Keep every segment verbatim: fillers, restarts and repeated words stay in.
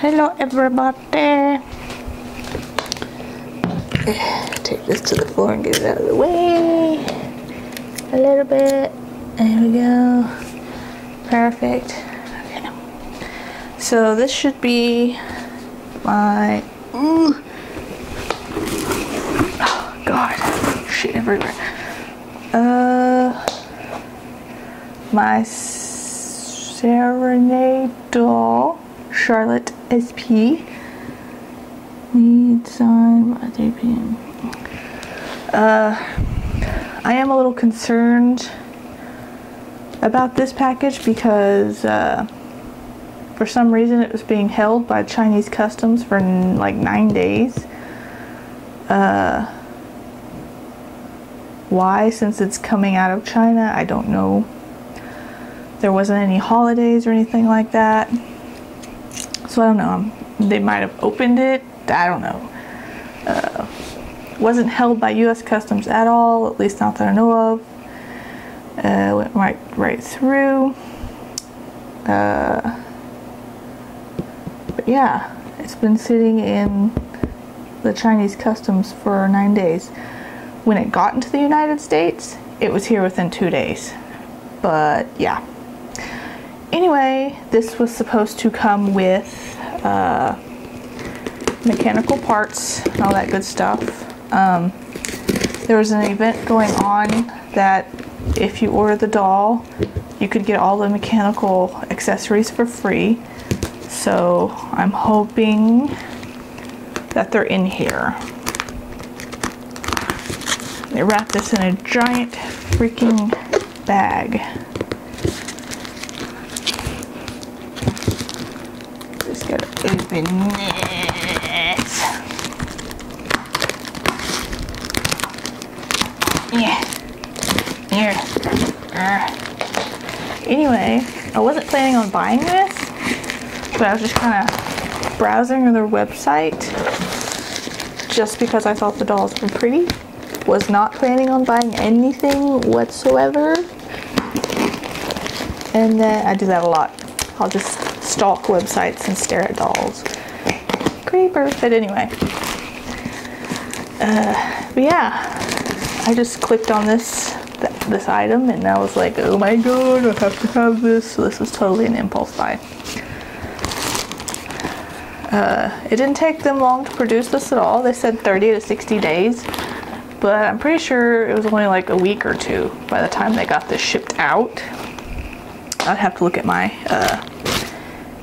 Hello everybody. Take this to the floor and get it out of the way a little bit. There we go. Perfect. Okay. So this should be my... Ooh. Oh god. Shit everywhere. Uh, my Serenade Doll, Charlotte S P. Need sign by three p m Uh, I am a little concerned about this package because uh, for some reason it was being held by Chinese customs for like nine days. Uh, why? Since it's coming out of China, I don't know. There wasn't any holidays or anything like that, so I don't know. They might have opened it. I don't know. Uh, wasn't held by U S Customs at all, at least not that I know of. Uh, went right, right through. Uh, but yeah, it's been sitting in the Chinese Customs for nine days. When it got into the United States, it was here within two days. But yeah. Anyway, this was supposed to come with... Uh, mechanical parts and all that good stuff. Um, there was an event going on that if you order the doll, you could get all the mechanical accessories for free. So I'm hoping that they're in here. They wrap this in a giant freaking bag. Just gotta open it. Yeah. Yeah. Anyway, I wasn't planning on buying this, but I was just kind of browsing their website just because I thought the dolls were pretty. Was not planning on buying anything whatsoever. And then I do that a lot. I'll just stalk websites and stare at dolls. Creeper. But anyway. Uh, but yeah. I just clicked on this th this item and I was like, oh my god, I have to have this. So this was totally an impulse buy. Uh, it didn't take them long to produce this at all. They said thirty to sixty days, but I'm pretty sure it was only like a week or two by the time they got this shipped out. I'd have to look at my uh,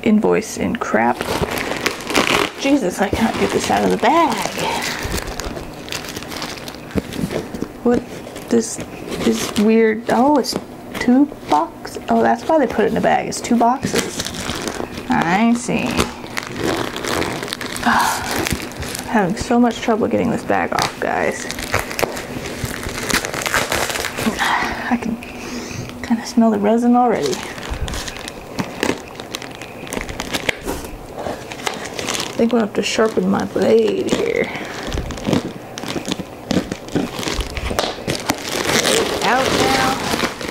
invoice and crap. Jesus, I cannot get this out of the bag. What this is weird. Oh, it's two boxes. Oh, that's why they put it in the bag. It's two boxes. I see. Oh, I'm having so much trouble getting this bag off, guys. I can kind of smell the resin already. I think we'll have to sharpen my blade here. Out now.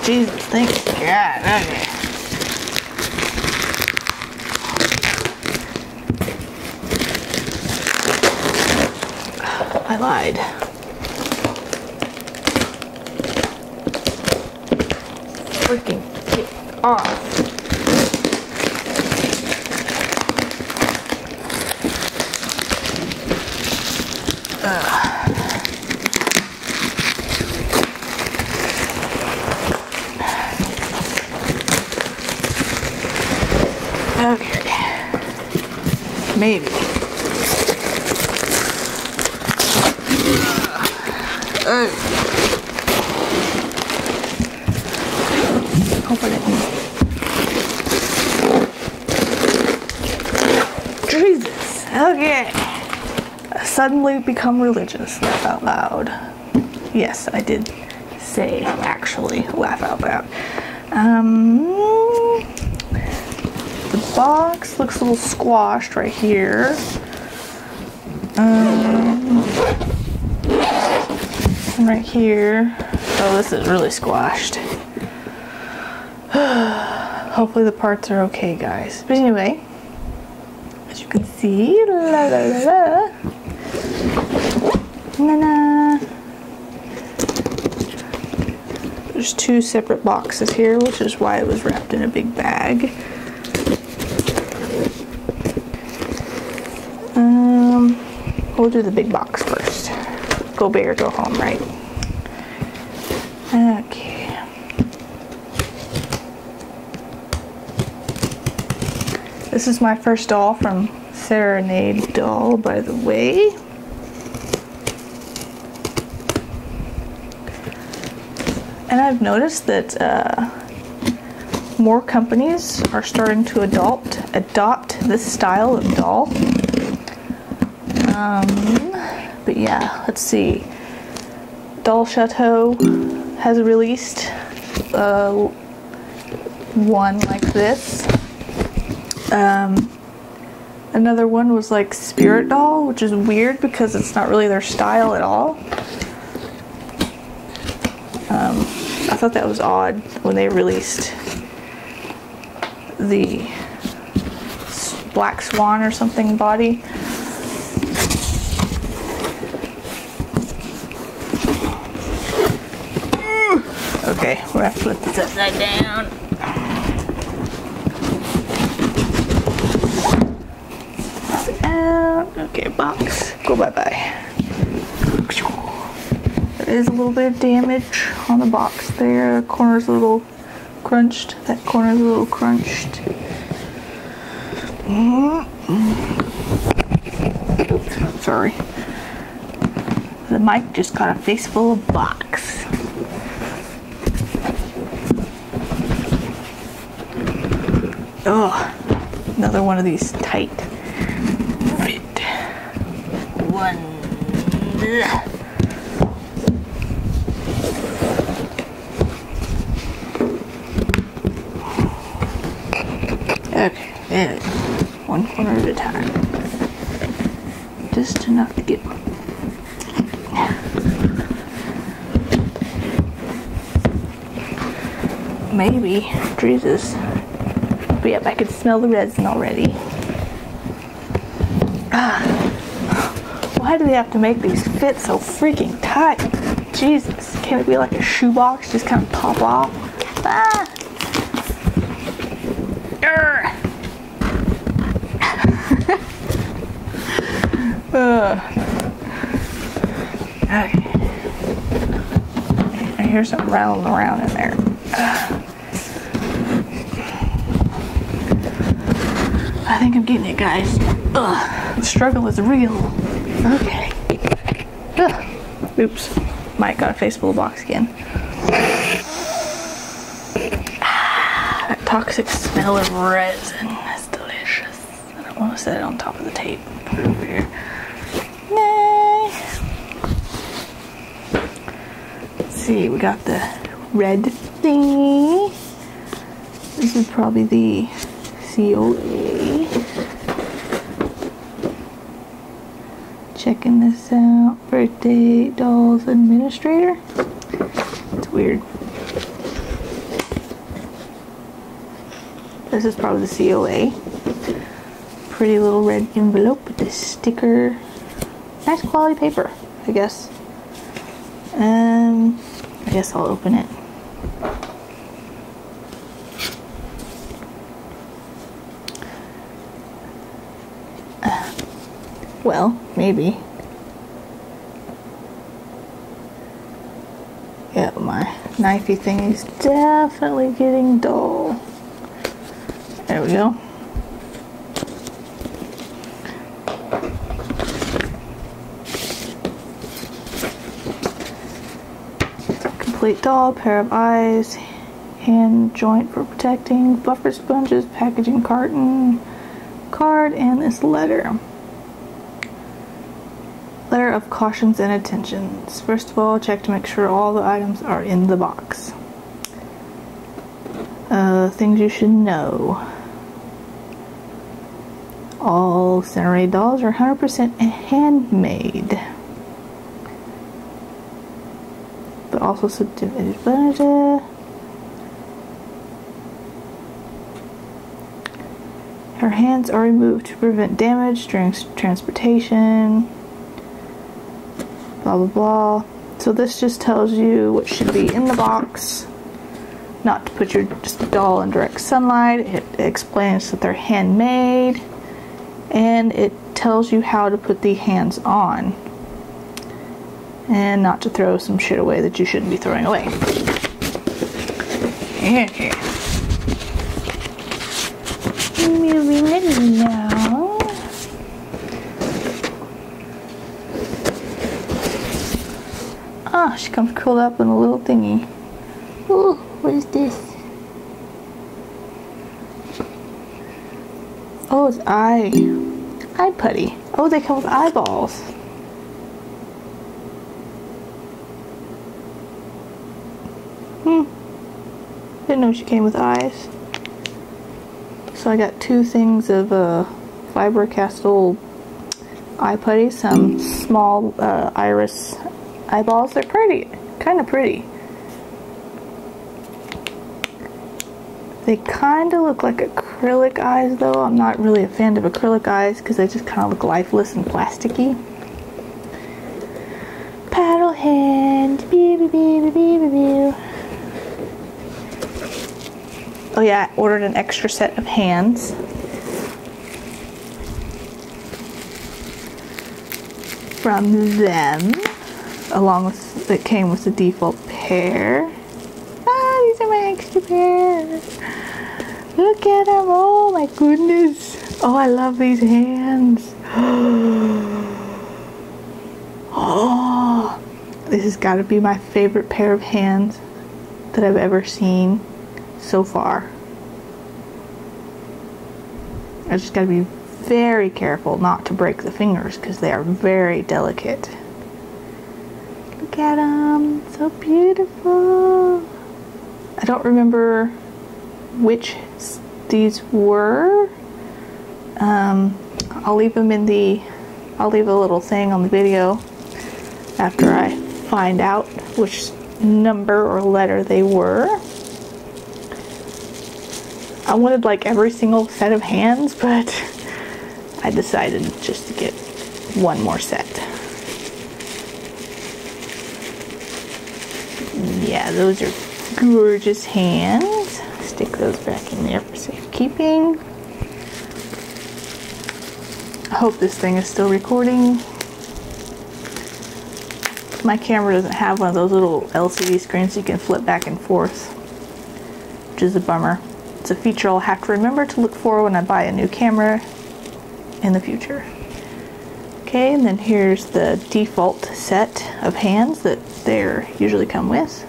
Jesus, thank God. Okay. I lied. Freaking get off. Ugh. Okay. Maybe. Uh, open it. Jesus. Okay. I suddenly become religious. Laugh out loud. Yes, I did say actually laugh out loud. Um. Box looks a little squashed right here. Um, and right here. Oh, this is really squashed. Hopefully the parts are okay, guys. But anyway, as you can see. La, la, la, la. Na, na. There's two separate boxes here, which is why it was wrapped in a big bag. Um, we'll do the big box first. Go big or go home, right? Okay. This is my first doll from Serenade Doll, by the way. And I've noticed that uh, more companies are starting to adopt adopt this style of doll. Um, but yeah, let's see. Doll Chateau has released uh, one like this. Um, another one was like Spirit Doll, which is weird because it's not really their style at all. Um, I thought that was odd when they released the Black Swan or something body. Okay, we're gonna flip this upside down. Out. Okay, box. Go bye bye. There is a little bit of damage on the box there. The corner's a little crunched. That corner's a little crunched. Mm-hmm. Sorry. The mic just got a face full of box. Oh, another one of these tight fit one. Okay, one corner at a time, just enough to get one. Maybe, Jesus, but yep, I could smell the resin already. Ah, why do they have to make these fit so freaking tight? Jesus, can't it be like a shoebox, just kind of pop off? Ah! Uh, okay. I hear something rattling around in there. Uh, I think I'm getting it, guys. Ugh, the struggle is real. Okay. Ugh. Oops. Mike got a face full of box again. Ah, that toxic smell of resin. That's delicious. I don't want to set it on top of the tape. Put it over here. See, we got the red thingy. This is probably the C O A. Checking this out. Birthday Dolls Administrator. It's weird. This is probably the C O A. Pretty little red envelope with this sticker. Nice quality paper, I guess. Um. I guess I'll open it. Uh, well, maybe. Yeah, my knifey thing is definitely getting dull. There we go. Doll, pair of eyes, hand joint for protecting, buffer sponges, packaging carton, card, and this letter. Letter of cautions and attentions. First of all, check to make sure all the items are in the box. Uh, things you should know. All Serenade dolls are one hundred percent handmade. Also subdivided furniture. Her hands are removed to prevent damage during transportation. Blah, blah, blah. So this just tells you what should be in the box. Not to put your just doll in direct sunlight. It explains that they're handmade. And it tells you how to put the hands on. And not to throw some shit away that you shouldn't be throwing away. Yeah. Moving in now. Ah, she comes curled up in a little thingy. Ooh, what is this? Oh, it's eye. Eye putty. Oh, they come with eyeballs. Hmm. Didn't know she came with eyes. So I got two things of uh, Fiber Castle eye putty, some small uh, iris eyeballs. They're pretty, kind of pretty. They kind of look like acrylic eyes though. I'm not really a fan of acrylic eyes because they just kind of look lifeless and plasticky. Paddle hand, bee bee bee bee bee bee bee. Oh yeah, I ordered an extra set of hands. From them. Along with, that came with the default pair. Ah, these are my extra pairs. Look at them, oh my goodness. Oh, I love these hands. Oh, this has got to be my favorite pair of hands that I've ever seen. So far. I just gotta be very careful not to break the fingers because they are very delicate. Look at them, so beautiful. I don't remember which these were. Um, I'll leave them in the, I'll leave a little thing on the video after I find out which number or letter they were. I wanted like every single set of hands, but I decided just to get one more set. Yeah, those are gorgeous hands. Stick those back in there for safekeeping. I hope this thing is still recording. My camera doesn't have one of those little L C D screens you can flip back and forth, which is a bummer. It's a feature I'll have to remember to look for when I buy a new camera in the future. Okay, and then here's the default set of hands that they usually come with.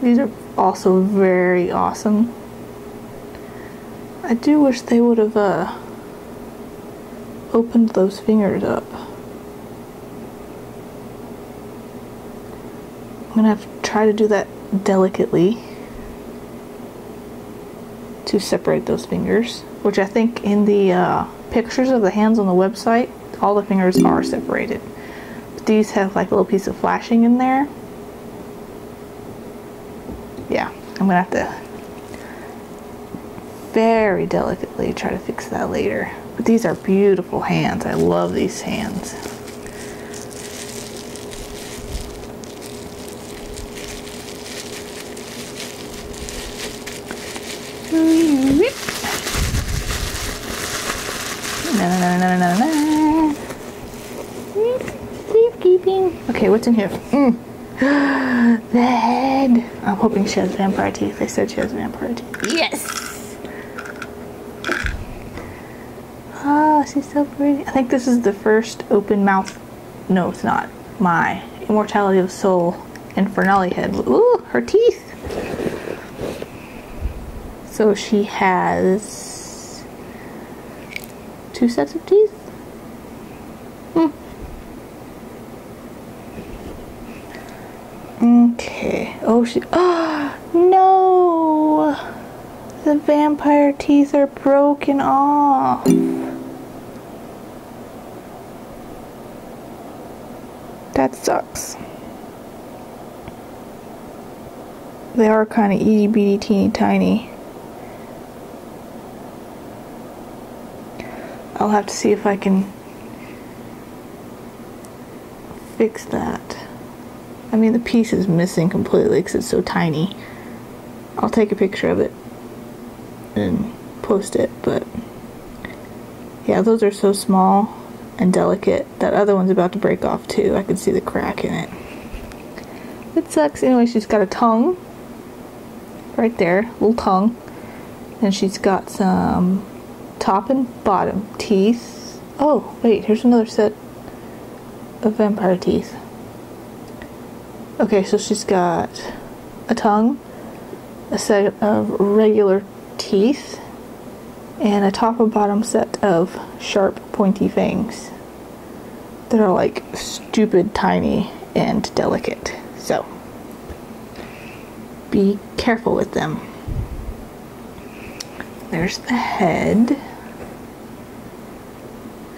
These are also very awesome. I do wish they would have uh, opened those fingers up. I'm gonna have to try to do that delicately. To separate those fingers, which I think in the uh, pictures of the hands on the website, all the fingers are separated. But these have like a little piece of flashing in there. Yeah, I'm gonna have to very delicately try to fix that later. But these are beautiful hands. I love these hands. Safekeeping. Okay, what's in here? Mm. The head. I'm hoping she has vampire teeth. They said she has vampire teeth. Yes. Oh, she's so pretty. I think this is the first open mouth. No, it's not. My Immortality of Soul Infernale head. Ooh, her teeth. So she has two sets of teeth? Hmm. Okay. Oh, she. Oh, no! The vampire teeth are broken off. That sucks. They are kind of itty bitty teeny tiny. I'll have to see if I can fix that. I mean, the piece is missing completely because it's so tiny. I'll take a picture of it and post it, but yeah, those are so small and delicate. That other one's about to break off too. I can see the crack in it. It sucks. Anyway, she's got a tongue right there, little tongue, and she's got some top and bottom teeth. Oh wait, here's another set of vampire teeth. Okay, so she's got a tongue, a set of regular teeth, and a top and bottom set of sharp pointy fangs that are like stupid tiny and delicate, so be careful with them. There's the head,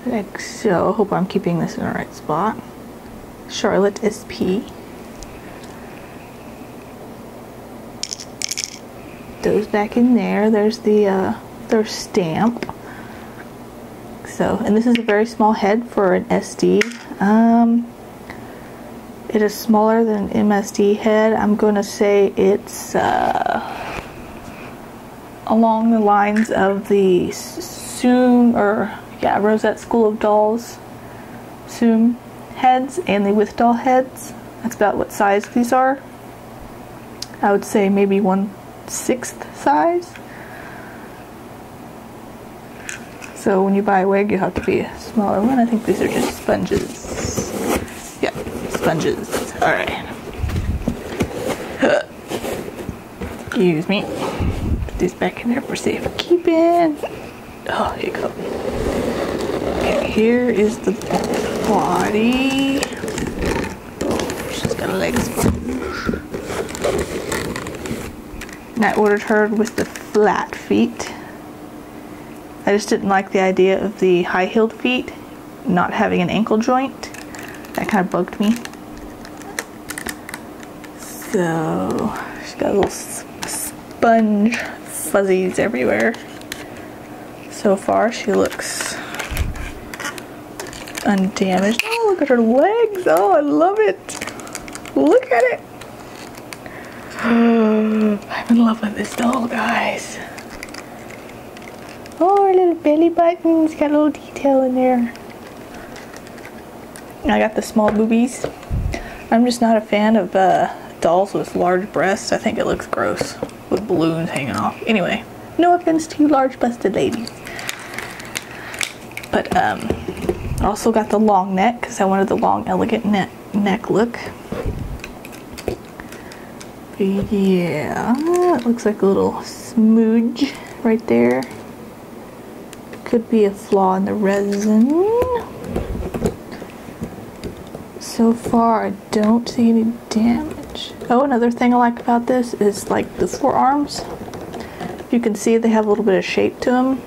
like so. Hope I'm keeping this in the right spot. Charlotte S P. Those back in there. There's the uh, their stamp. So, and this is a very small head for an S D. Um, it is smaller than an M S D head. I'm gonna say it's uh, along the lines of the Soom, or yeah, Rosette School of Dolls Soom heads and the With Doll heads. That's about what size these are. I would say maybe one sixth size. So when you buy a wig, you have to be a smaller one. I think these are just sponges. Yeah, sponges. Alright. Excuse me. Put these back in there for safekeeping. Oh, here you go. Okay, here is the body. Oh, she's got a leg sponge. And I ordered her with the flat feet. I just didn't like the idea of the high-heeled feet not having an ankle joint. That kind of bugged me. So she's got a little sponge fuzzies everywhere. So far she looks undamaged. Oh, look at her legs. Oh, I love it. Look at it. I'm in love with this doll, guys. Oh, her little belly button's got a little detail in there. I got the small boobies. I'm just not a fan of uh, dolls with large breasts. I think it looks gross with balloons hanging off. Anyway, no offense to you large-busted ladies. But um, I also got the long neck because I wanted the long, elegant ne neck look. Yeah, it looks like a little smudge right there. Could be a flaw in the resin. So far, I don't see any damage. Oh, another thing I like about this is like the forearms. You can see they have a little bit of shape to them,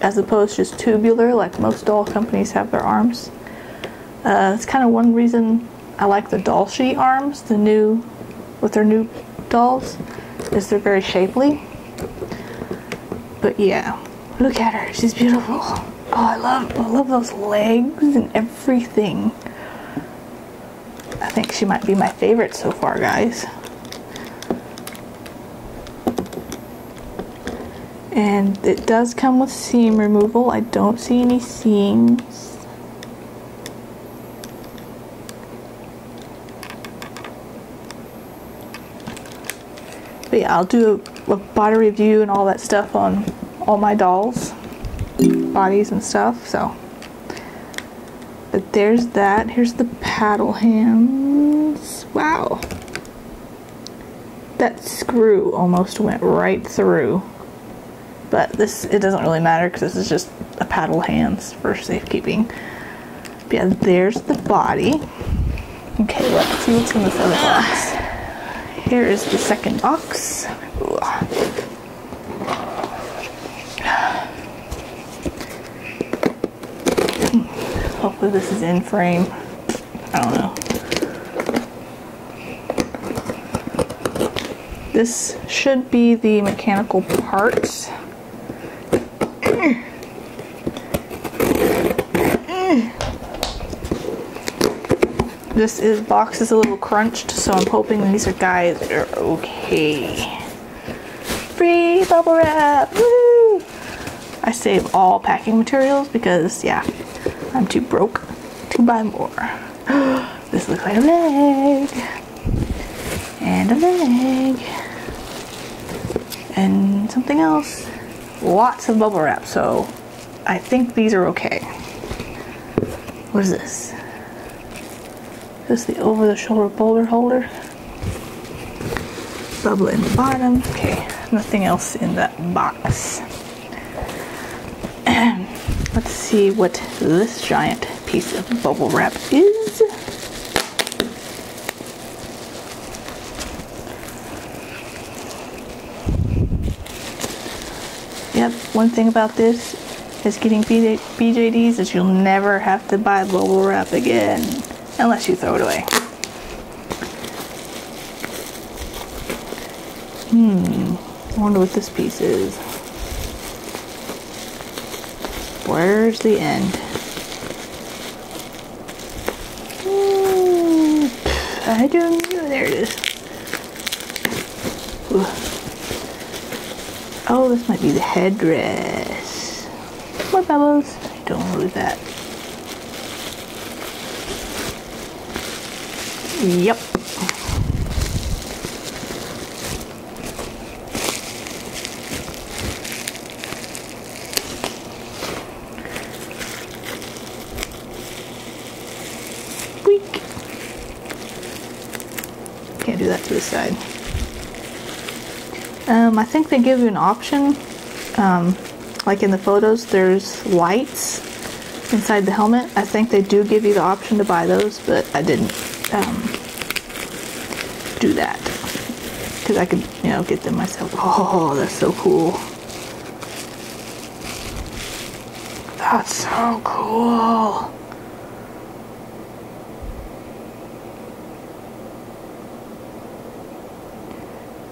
as opposed to just tubular like most doll companies have their arms. Uh, it's kind of one reason I like the Doll Sheet arms, the new. With their new dolls, is they're very shapely. But yeah, look at her, she's beautiful. Oh, I love, I love those legs and everything. I think she might be my favorite so far, guys. And it does come with seam removal. I don't see any seams. But yeah, I'll do a, a body review and all that stuff on all my dolls, bodies and stuff, so. But there's that. Here's the paddle hands. Wow. That screw almost went right through. But this, it doesn't really matter because this is just a paddle hands for safekeeping. But yeah, there's the body. Okay, let's see what's in this other box. Here is the second box. Ooh. Hopefully this is in frame. I don't know. This should be the mechanical parts. This is box is a little crunched, so I'm hoping these are guys that are okay. Free bubble wrap! Woo! I save all packing materials because, yeah, I'm too broke to buy more. This looks like a leg. And a leg. And something else. Lots of bubble wrap, so I think these are okay. What is this? This is the over-the-shoulder boulder holder. Bubble in the bottom. Okay, nothing else in that box. Let's see what this giant piece of bubble wrap is. Yep, one thing about this is getting B J Ds is you'll never have to buy bubble wrap again. Unless you throw it away. Hmm. I wonder what this piece is. Where's the end? Ooh, I don't know. There it is. Ooh. Oh, this might be the headdress. More bubbles. I don't want to lose that. Yep. Squeak. Can't do that to this side. Um, I think they give you an option. Um, like in the photos, there's lights inside the helmet. I think they do give you the option to buy those, but I didn't. Um, do that because I could, you know, get them myself. Oh, that's so cool. That's so cool.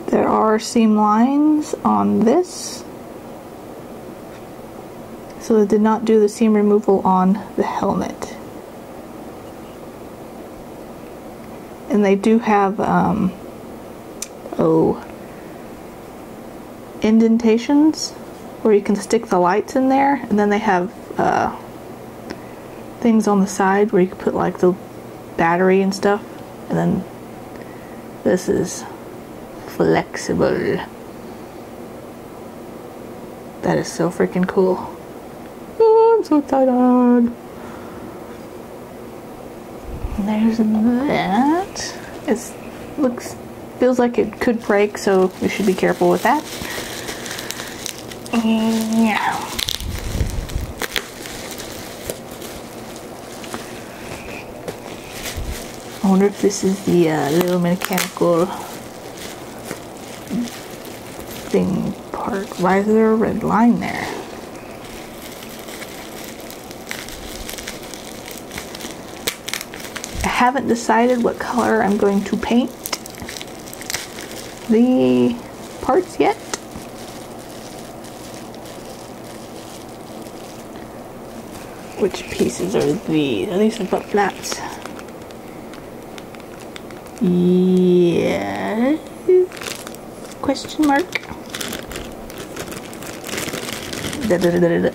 There are seam lines on this, so they did not do the seam removal on the helmet. And they do have, um, oh, indentations where you can stick the lights in there, and then they have uh, things on the side where you can put like the battery and stuff, and then this is flexible. That is so freaking cool. Oh, I'm so excited. There's that. It looks, feels like it could break, so we should be careful with that. Yeah. I wonder if this is the uh, little mechanical thing part. Why is there a red line there? I haven't decided what color I'm going to paint the parts yet. Which pieces are these? Are these the butt flaps? Yeah. Question mark. Da da da da da.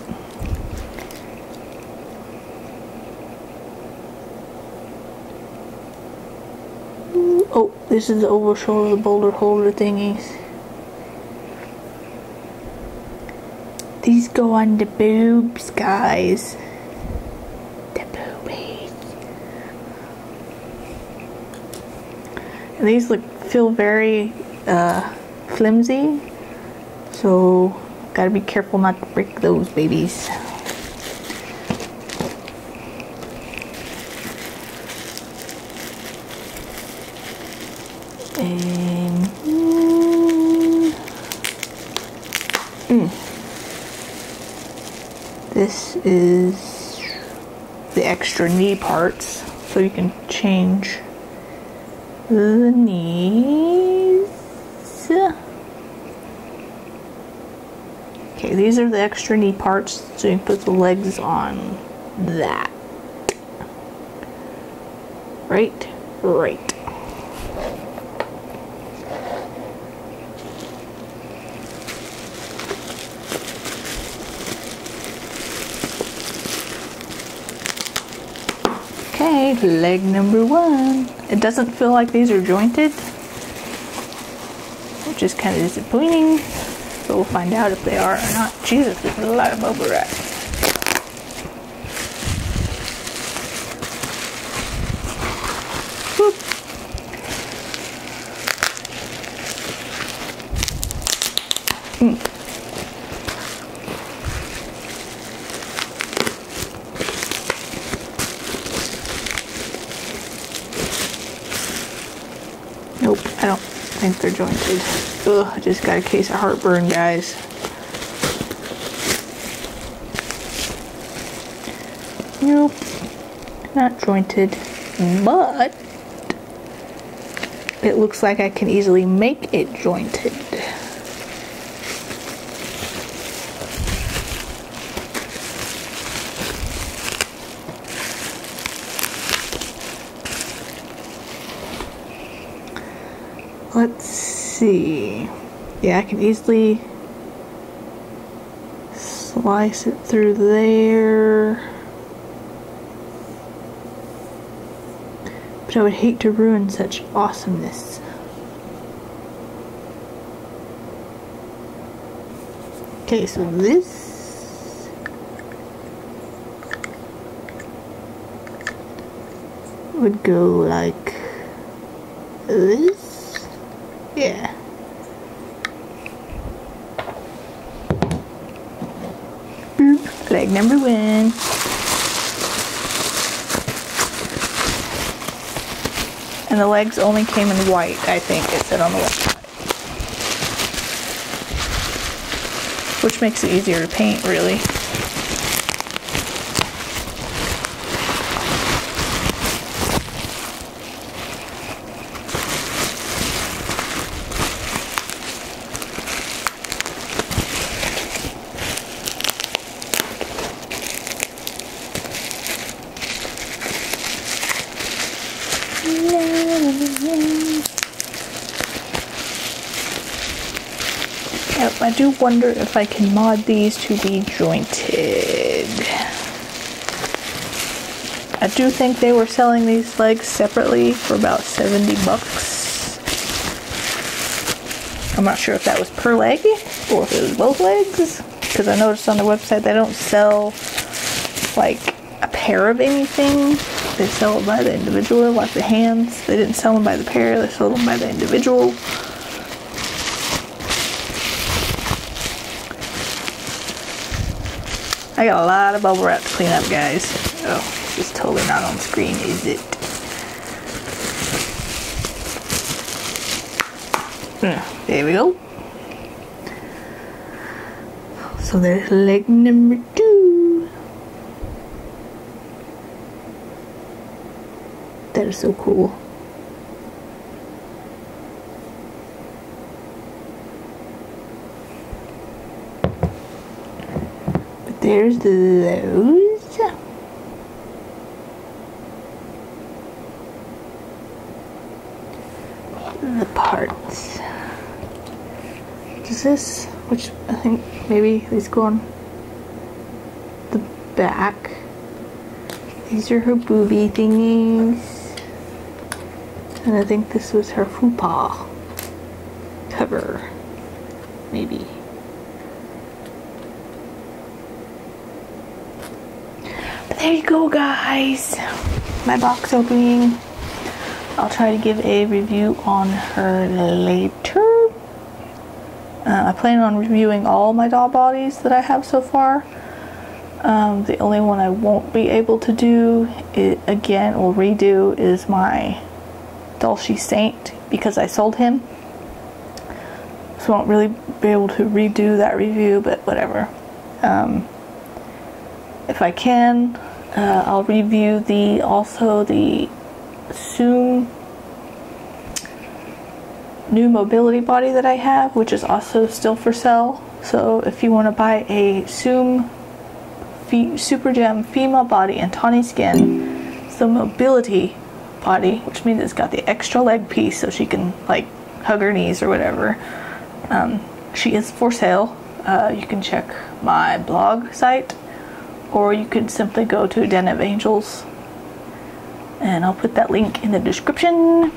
Oh, this is the over shoulder, the boulder holder thingies. These go on the boobs, guys. The boobies. And these look feel very uh, flimsy, so gotta be careful not to break those babies. This is the extra knee parts, so you can change the knees. Okay, these are the extra knee parts, so you can put the legs on that. right, right. Okay, leg number one. It doesn't feel like these are jointed, which is kind of disappointing, but we'll find out if they are or not. Jesus, there's a lot of bubble wrap. Nope, I don't think they're jointed. Ugh, I just got a case of heartburn, guys. Nope, not jointed, but it looks like I can easily make it jointed. Let's see. Yeah, I can easily slice it through there. But I would hate to ruin such awesomeness. Okay, so this would go like this. Yeah. Boop. Leg number one. And the legs only came in white, I think it said on the website. Which makes it easier to paint, really. Yep, I do wonder if I can mod these to be jointed. I do think they were selling these legs separately for about seventy bucks. I'm not sure if that was per leg or if it was both legs, because I noticed on the website they don't sell like a pair of anything. They sell it by the individual, like the hands. They didn't sell them by the pair, they sold them by the individual. I got a lot of bubble wrap to clean up, guys. Oh, it's totally not on screen, is it? There we go. So there's leg number two. That is so cool. There's those. The parts. Does this, which I think maybe these go on the back. These are her boobie thingies. And I think this was her fupa cover. Maybe. There you go, guys. My box opening. I'll try to give a review on her later. Uh, I plan on reviewing all my doll bodies that I have so far. Um, the only one I won't be able to do, it again or redo, is my Doll Sheet Saint, because I sold him. So I won't really be able to redo that review, but whatever. Um, if I can, uh, I'll review the also the Soom new mobility body that I have, which is also still for sale. So if you want to buy a Soom Super Gem female body and tawny skin, it's the mobility body, which means it's got the extra leg piece so she can like hug her knees or whatever. Um, she is for sale. Uh, you can check my blog site, or you could simply go to Den of Angels, and I'll put that link in the description,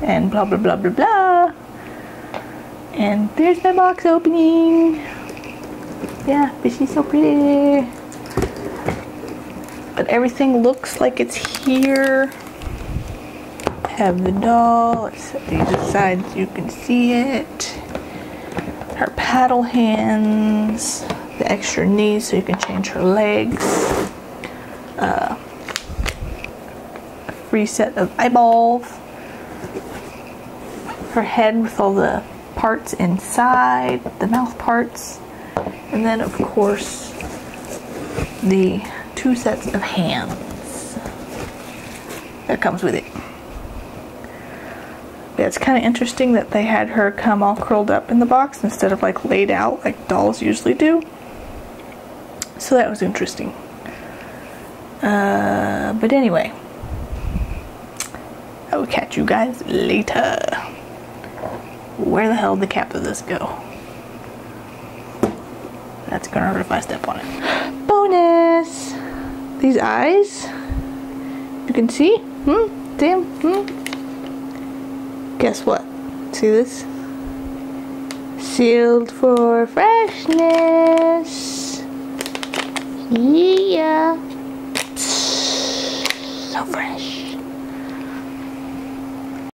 and blah blah blah blah blah. And there's my box opening. Yeah, but she's so pretty. But everything looks like it's here. I have the doll. Let's set these aside so you can see it. Her paddle hands, the extra knees so you can change her legs, uh, a free set of eyeballs, her head with all the parts inside, the mouth parts, and then of course the two sets of hands that comes with it. Yeah, it's kind of interesting that they had her come all curled up in the box instead of like laid out like dolls usually do. So that was interesting. Uh, but anyway, I will catch you guys later. Where the hell did the cap of this go? That's gonna hurt if I step on it. Bonus! These eyes, you can see, hmm, damn, hmm. Guess what? See this? Sealed for freshness. Yeah. So fresh.